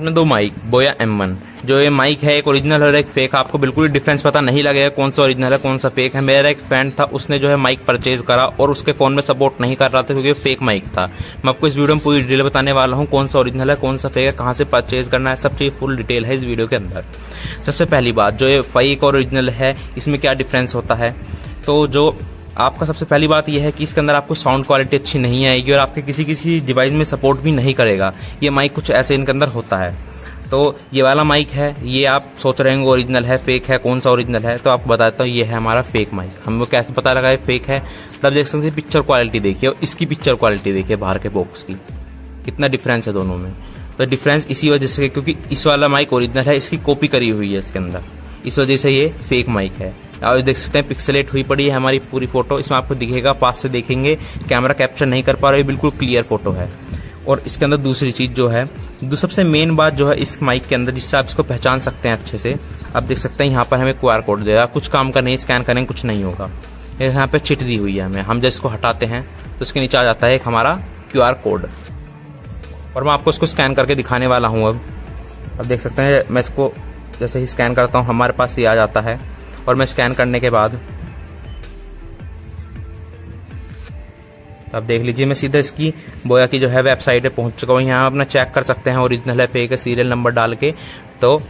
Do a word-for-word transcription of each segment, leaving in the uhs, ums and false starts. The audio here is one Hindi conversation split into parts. दो माइक बोया एम वन, जो ये माइक है एक ओरिजिनल है एक फेक। आपको बिल्कुल डिफरेंस पता नहीं लगेगा कौन सा ओरिजिनल है कौन सा फेक है। मेरा एक फ्रेंड था, उसने जो है माइक परचेज करा और उसके फोन में सपोर्ट नहीं कर रहा था क्योंकि फेक माइक था। मैं आपको इस वीडियो में पूरी डिटेल बताने वाला हूँ कौन सा ओरिजिनल है कौन सा फेक है, कहाँ से परचेज करना है, सब चीज फुल डिटेल है इस वीडियो के अंदर। सबसे पहली बात जो ये फेक और ओरिजिनल है इसमें क्या डिफरेंस होता है, तो जो आपका सबसे पहली बात यह है कि इसके अंदर आपको साउंड क्वालिटी अच्छी नहीं आएगी और आपके किसी किसी डिवाइस में सपोर्ट भी नहीं करेगा। ये माइक कुछ ऐसे इनके अंदर होता है। तो ये वाला माइक है, ये आप सोच रहे होंगे ओरिजिनल है फेक है कौन सा ओरिजिनल है, तो आपको बताता हूँ ये है हमारा फेक माइक। हमको कैसे पता लगा ये फेक है, तब देख सकते हैं पिक्चर क्वालिटी देखिए और इसकी पिक्चर क्वालिटी देखिए बाहर के बॉक्स की, कितना डिफरेंस है दोनों में। तो डिफरेंस इसी वजह से क्योंकि इस वाला माइक ओरिजिनल है, इसकी कॉपी करी हुई है इसके अंदर, इस वजह से ये फेक माइक है। आप देख सकते हैं पिक्सेलेट हुई पड़ी है हमारी पूरी फोटो, इसमें आपको दिखेगा पास से देखेंगे कैमरा कैप्चर नहीं कर पा रहा है, बिल्कुल क्लियर फोटो है। और इसके अंदर दूसरी चीज़ जो है सबसे मेन बात जो है इस माइक के अंदर जिससे आप इसको पहचान सकते हैं अच्छे से, आप देख सकते हैं यहाँ पर हमें क्यू आर कोड दे रहा, कुछ काम का नहीं, स्कैन करेंगे कुछ नहीं होगा। यहाँ पर चिट दी हुई है हमें, हम जब इसको हटाते हैं तो इसके नीचे आ जाता है एक हमारा क्यू आर कोड और मैं आपको इसको स्कैन करके दिखाने वाला हूँ। अब आप देख सकते हैं मैं इसको जैसे ही स्कैन करता हूँ हमारे पास ये आ जाता है और मैं स्कैन करने के बाद आप देख लीजिए मैं सीधा इसकी बोया की जो है वेबसाइट पे पहुंच चुका हूं। यहाँ अपना चेक कर सकते हैं ओरिजिनल है फेक है सीरियल नंबर डाल के, तो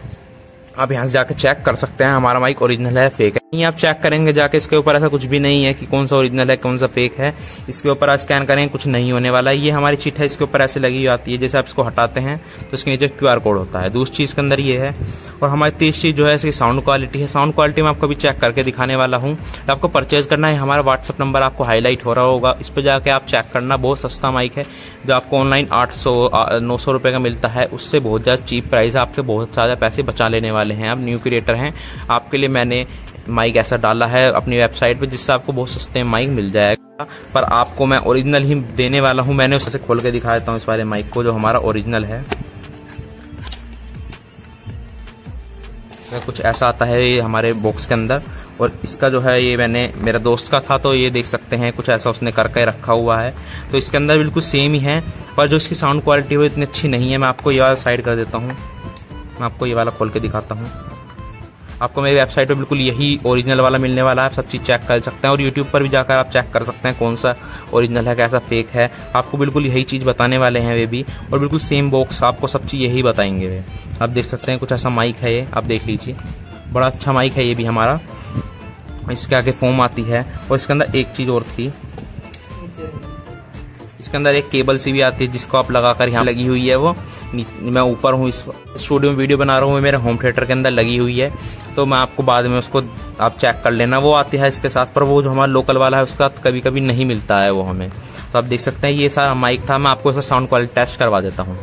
आप यहाँ से जाके चेक कर सकते हैं हमारा माइक ओरिजिनल है फेक है। नहीं आप चेक करेंगे जाके इसके ऊपर ऐसा कुछ भी नहीं है कि कौन सा ओरिजिनल है कौन सा फेक है, इसके ऊपर आप स्कैन करेंगे कुछ नहीं होने वाला है। ये हमारी चिट है, इसके ऊपर ऐसे लगी आती है, जैसे आप इसको हटाते हैं तो इसके नीचे क्यू आर कोड होता है। दूसरी चीज के अंदर ये है और हमारी तीसरी चीज जो है इसकी साउंड क्वालिटी है। साउंड क्वालिटी में आपको भी चेक करके दिखाने वाला हूँ। तो आपको परचेज करना है, हमारा व्हाट्सअप नंबर आपको हाईलाइट हो रहा होगा, इस पर जाके आप चेक करना। बहुत सस्ता माइक है जो आपको ऑनलाइन आठ सौ नौ सौ रुपये का मिलता है, उससे बहुत ज़्यादा चीप प्राइस है, आपके बहुत ज़्यादा पैसे बचा लेने वाले हैं। आप न्यू क्रिएटर हैं, आपके लिए मैंने माइक ऐसा डाला है अपनी वेबसाइट पर जिससे आपको बहुत सस्ते माइक मिल जाएगा। पर आपको मैं ओरिजिनल ही देने वाला हूँ। मैंने उससे खोल के दिखा देता हूँ इस वाले माइक को जो हमारा ओरिजिनल है। कुछ ऐसा आता है ये हमारे बॉक्स के अंदर और इसका जो है ये मैंने मेरा दोस्त का था, तो ये देख सकते हैं कुछ ऐसा उसने करके रखा हुआ है। तो इसके अंदर बिल्कुल सेम ही है, पर जो इसकी साउंड क्वालिटी वो इतनी अच्छी नहीं है। मैं आपको ये वाला साइड कर देता हूँ, मैं आपको ये वाला खोल के दिखाता हूँ। आपको मेरी वेबसाइट पर बिल्कुल यही ओरिजिनल वाला मिलने वाला है, आप सब चीज़ चेक कर सकते हैं और यूट्यूब पर भी जाकर आप चेक कर सकते हैं कौन सा ओरिजिनल है कैसा फेक है। आपको बिल्कुल यही चीज़ बताने वाले हैं वे भी, और बिल्कुल सेम बॉक्स आपको सब चीज़ यही बताएंगे वे। आप देख सकते हैं कुछ ऐसा माइक है ये, आप देख लीजिए बड़ा अच्छा माइक है ये भी हमारा। इसके आगे फोम आती है और इसके अंदर एक चीज़ और थी, इसके अंदर एक केबल सी भी आती है जिसको आप लगाकर यहाँ लगी हुई है। वो मैं ऊपर हूँ इस स्टूडियो में वीडियो बना रहा हूँ, मेरे होम थिएटर के अंदर लगी हुई है, तो मैं आपको बाद में उसको आप चेक कर लेना। वो आती है इसके साथ, पर वो जो हमारा लोकल वाला है उसका कभी कभी नहीं मिलता है वो हमें। तो आप देख सकते हैं ये सारा माइक था। मैं आपको इसका साउंड क्वालिटी टेस्ट करवा देता हूँ।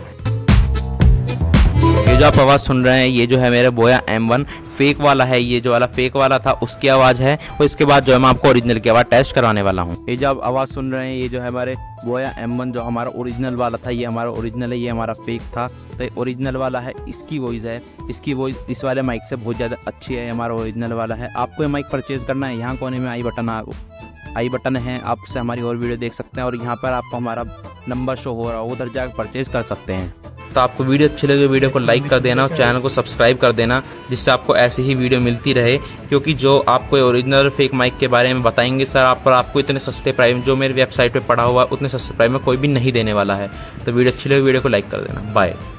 ये जो आप आवाज़ सुन रहे हैं ये जो है मेरा बोया एम वन फेक वाला है, ये जो वाला फेक वाला था उसकी आवाज़ है। और इसके बाद जो है मैं आपको ओरिजिनल की आवाज़ टेस्ट करवाने वाला हूँ। ये जो आप आवाज़ सुन रहे हैं ये जो है हमारे बोया एम वन जो हमारा ओरिजिनल वाला था, ये हमारा ओरिजिनल है, ये हमारा फेक था। तो ये ओरिजिनल वाला है, इसकी वॉइस है, इसकी वॉइस इस वाले माइक से बहुत ज़्यादा अच्छी है, हमारा ओरिजिनल वाला है। आपको ये माइक परचेज़ करना है, यहाँ कोने में आई बटन आई बटन है, आप उससे हमारी और वीडियो देख सकते हैं और यहाँ पर आपको हमारा नंबर शो हो रहा है, उधर जाकर परचेज़ कर सकते हैं। तो आपको वीडियो अच्छी लगे वीडियो को लाइक कर देना और चैनल को सब्सक्राइब कर देना जिससे आपको ऐसी ही वीडियो मिलती रहे, क्योंकि जो आपको ओरिजिनल फेक माइक के बारे में बताएंगे सर आप पर आपको इतने सस्ते प्राइस जो मेरी वेबसाइट पे पड़ा हुआ है उतने सस्ते प्राइस में कोई भी नहीं देने वाला है। तो वीडियो अच्छी लगे वीडियो को लाइक कर देना। बाय।